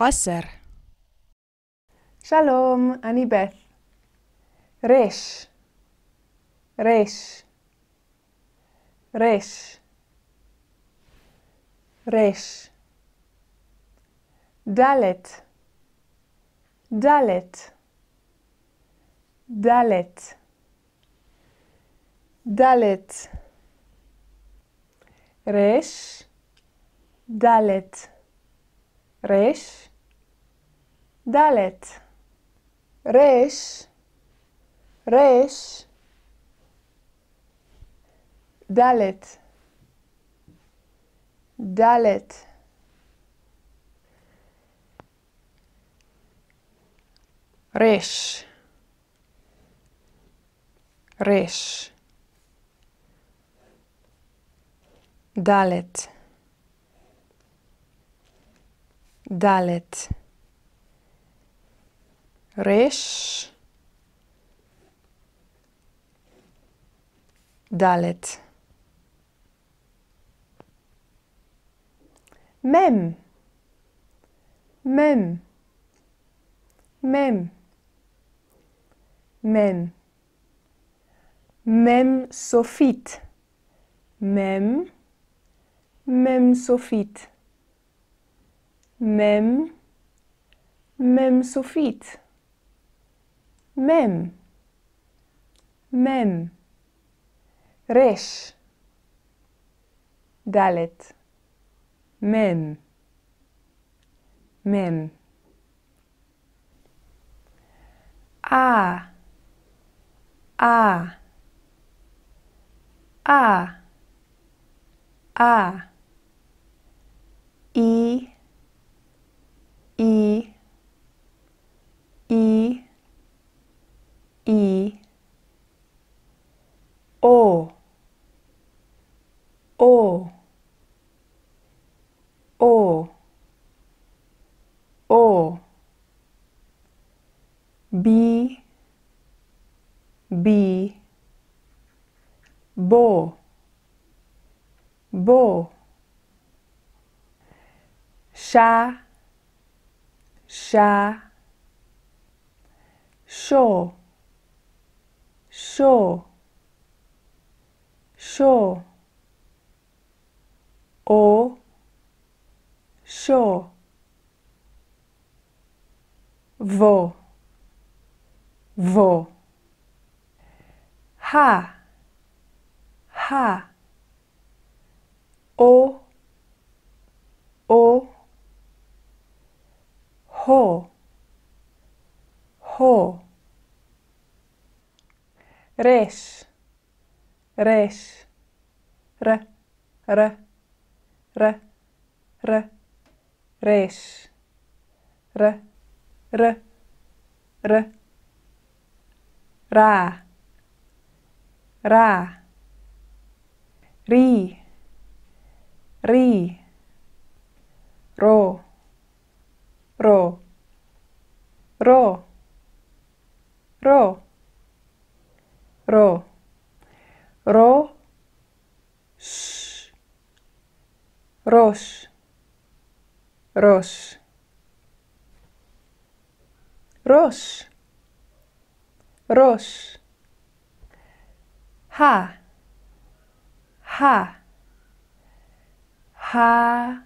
Asr. Shalom, אני בת. רש. רש. רש. רש. דלת. דלת. דלת. דלת. רש. דלת. רש. דלת. רש. רש. דלת. דלת. רש. רש. דלת. דלת. רש. דלת. מם. מם. מם. מם. מם סופית. מם. מם סופית. מם. מם סופית. מם. מם. רש. דלת. מם. מם. אה. אה. אה. אה. אי. אי. אי. אי. או. או. O. O. B. B. Bo. Bo. Sha. Sha. Show. Show. Show. O. Show. Vo. Vo. Ha. Ha. O. O. Ho. Ho. Resh. Resh. R. R. R. R. Resh. R. R. R. Ra. Ra. Ri. Ri. Ro. Ro. Ro. Ro. Ro. Ro. Sh. Rosh. Rosh. Rosh. Rosh. Ha. Ha. Har.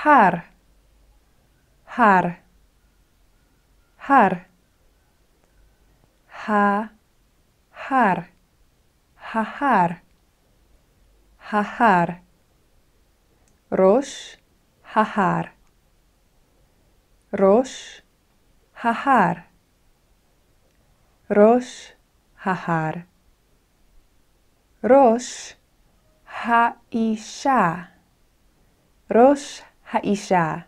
Har. Har. Har. Ha. Har. Ha har. Ha har. Rosh. Hahar. Rosh. Hahar. Rosh. Hahar. Rosh. Haisha. Rosh. Haisha.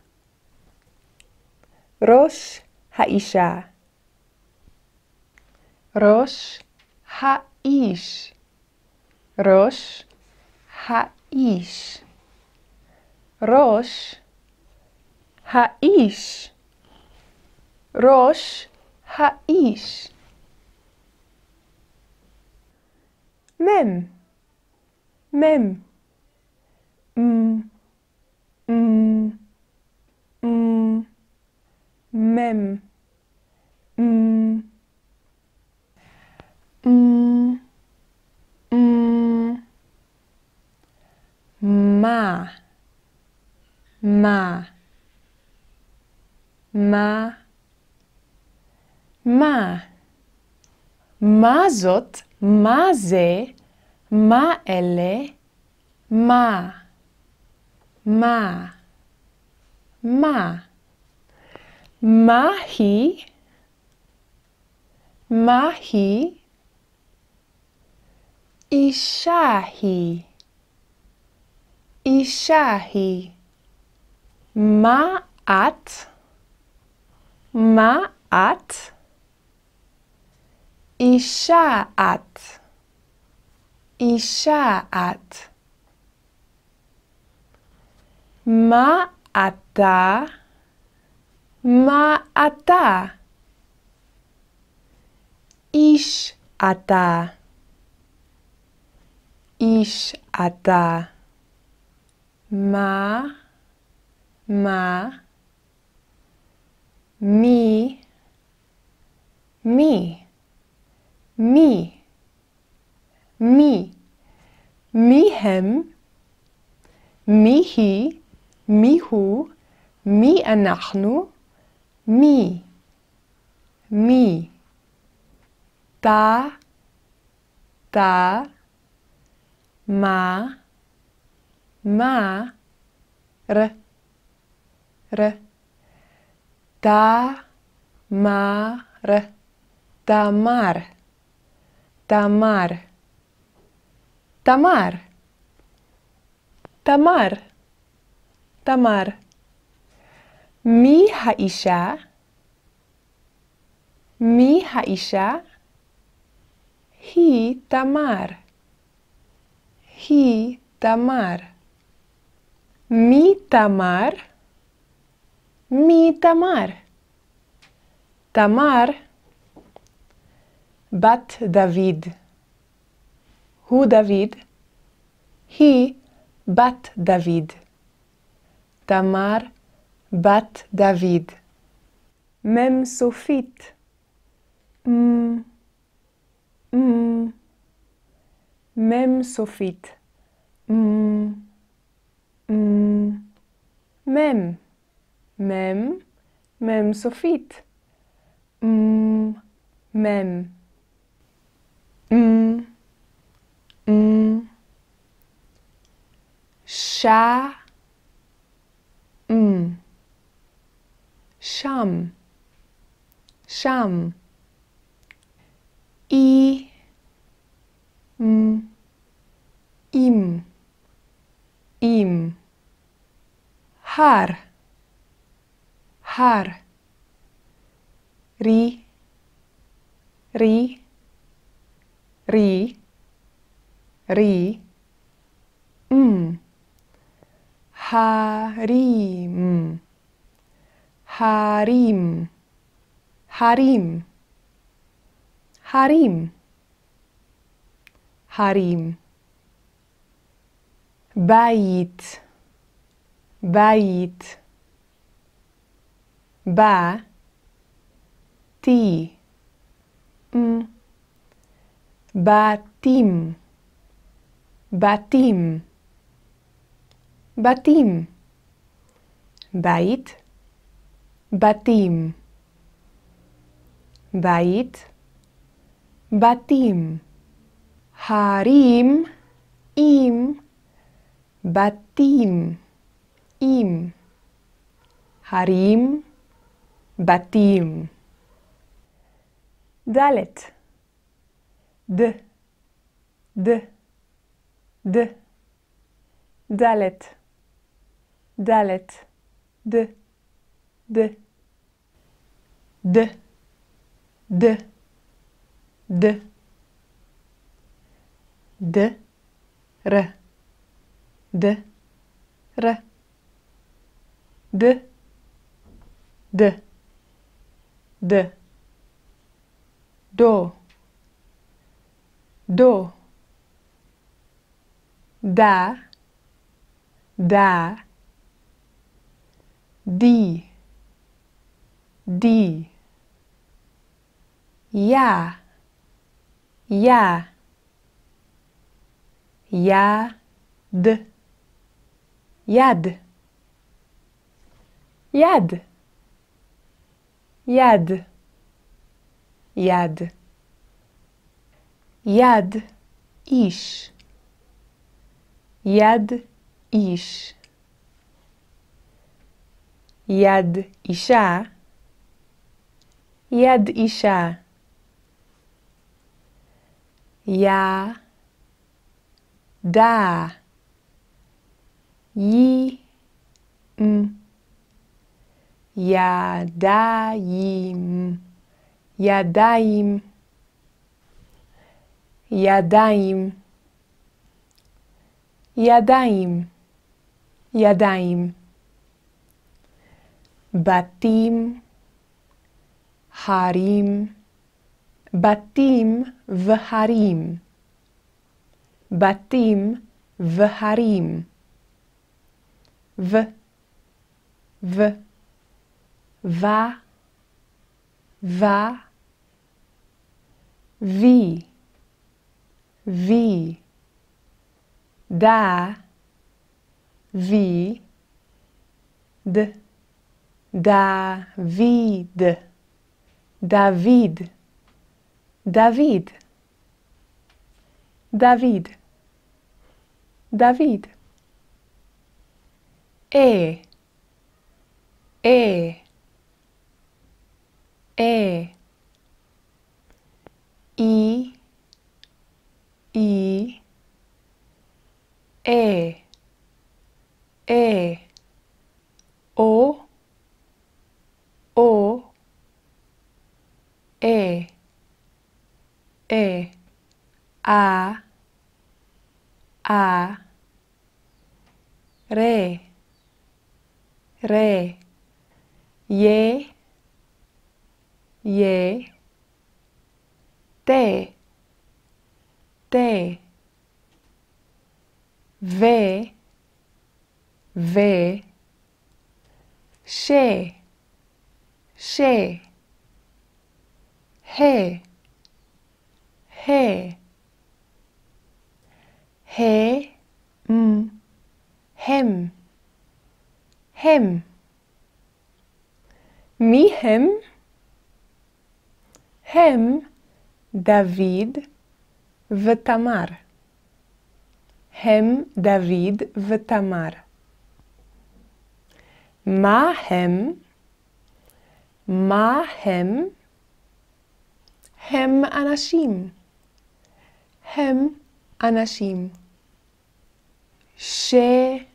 Rosh. Haisha. Rosh. Haish. Rosh. Haish. Rosh. Haish. Rosh. Haish. Mem. Mem. M. M. même. Ma. Ma zot, ma ze, ma elle, ma. Ma. Ma. Mahi, mahi, ishahi, ishahi, ma'at, ma'at, isha'at, isha'at, ma'ata. Ma'ata, ish'ata, ish'ata, ma, mi, mihem, mihi, mihu, mi anahnu. Mi, mi, ta, ma, r, tamar. Mi Haisha, hi tamar. Mi tamar. Tamar, bat David. Who David? He, bat David. Tamar, bat David. Mem Sofit. Mem Sofit. Mem Sofit. Mem. Sha. Sham. Im. Har. Ri. Harim. Bait. Batim. Bait. Batim. Batim. Harim, im, batim, im. Harim, batim. Dalet. D. Dalet. D. D. Do. Da. D. Я, я, яд, яд, яд, яд, яд, яд, иш, яд, иш, яд, иша, яд, иша. Я, да, и, м, я, да, им, я, да, им, я, да, им, я, да, им, я, да, им, батим, харим, Batim v harim. Batim v harim. V. Va. Vi. Da. Vid. David. David. David, David, David. E. I, e. O, e. E, a, re, ye, te, ve, she, he, hem, mi hem, David v Tamar, hem David v Tamar, ma hem, hem anashim. Hem anashim. Shem.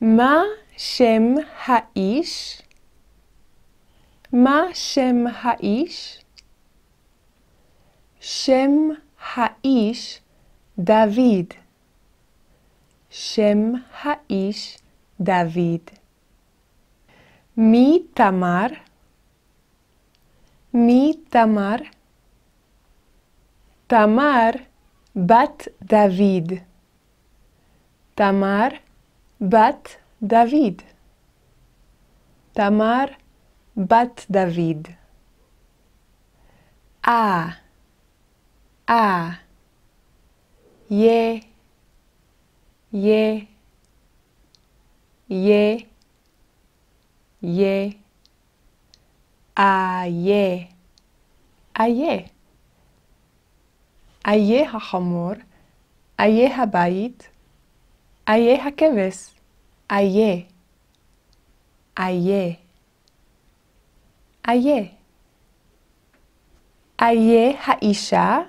Ma shem ha'ish. Shem ha'ish David. Shem ha'ish David. Mi Tamar, Tamar bat David. A, ye. Ye, aye, aye ha'hamor, aye ha'bayit, aye ha'keves, aye, aye ha'isha,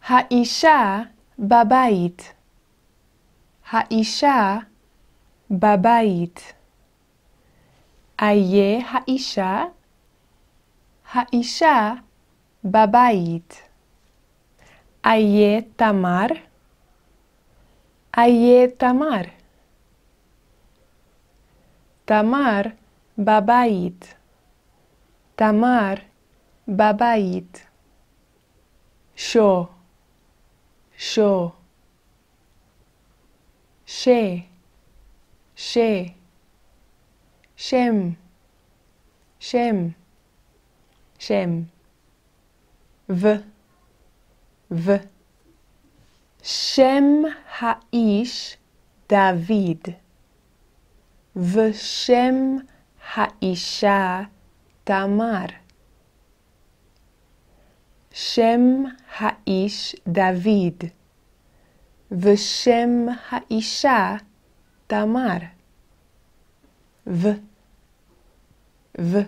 ha'isha babayit. Ha'isha babayit. Aye ha'isha babayit. Aye Tamar. Tamar babayit. Show, show. She, she. Shem, shem, shem. V, v. Shem ha'ish David. V'shem ha'isha Tamar. Shem ha'ish David. V'shem ha'isha Tamar. V, v,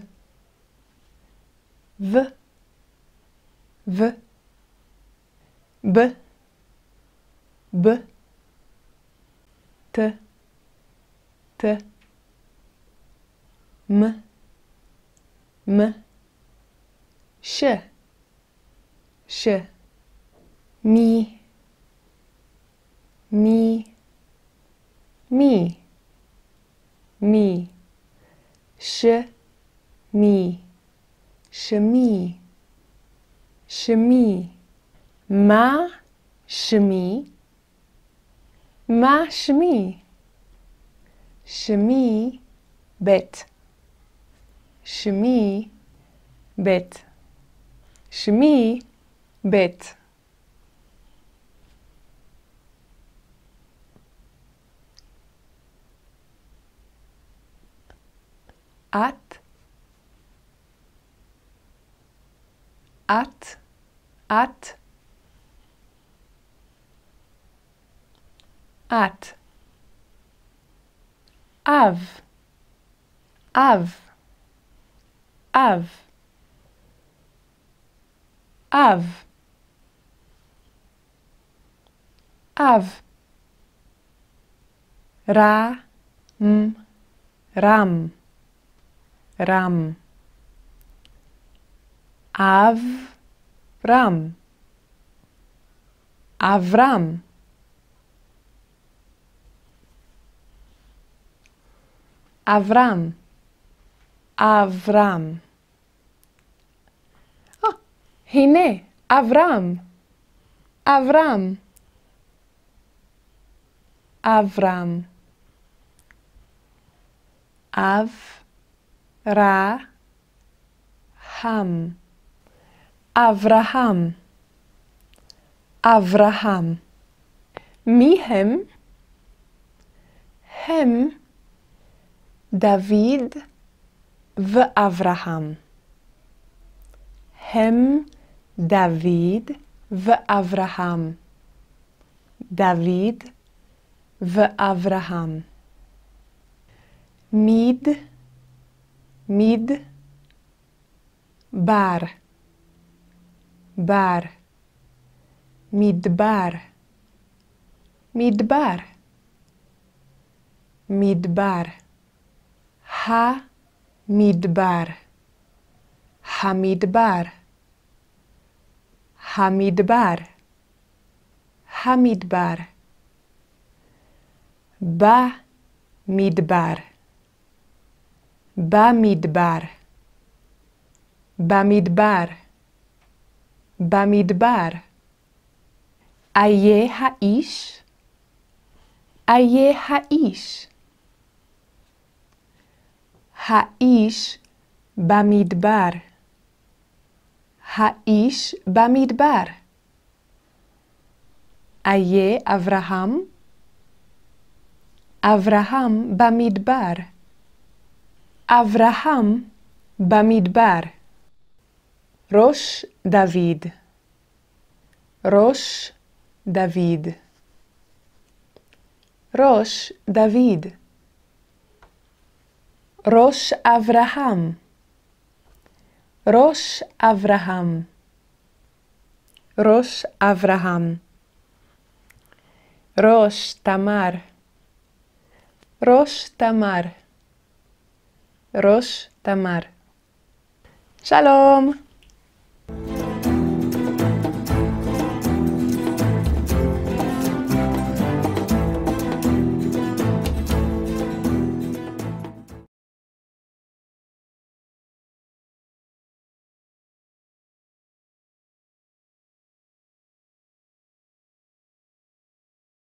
v, v. B, b. T, t. M, m. Sh, sh. Mi, mi, mi. Mi, sh, mi, shmi, shmi, ma, shmi, ma, shmi, shmi, bet, shmi, bet, shmi, bet. At, at, at. Av, av, av, av, av. Ra, m, ram. Ram. Av, ram. Avram. Avram. Avram. Oh, hine. Avram. Avram. Avram. Av. Ra, ham. Avraham. Avraham. Mihem. Hem. David v'Avraham. Hem. David v'Avraham. David v'Avraham. Mid. Mid, bar, bar, midbar, midbar, midbar, ha, midbar, ha, midbar, ha, midbar, ha, midbar, ba, midbar. Bamidbar, bamidbar, bamidbar. Aye ha'ish, aye ha'ish. Ha'ish bamidbar, ha'ish bamidbar. Aye Avraham, Avraham bamidbar. Avraham bamidbar. Rosh David. Rosh David. Rosh David. Rosh Avraham. Rosh Avraham. Rosh Avraham. Rosh Tamar. Rosh Tamar. Rosh Tamar. Shalom!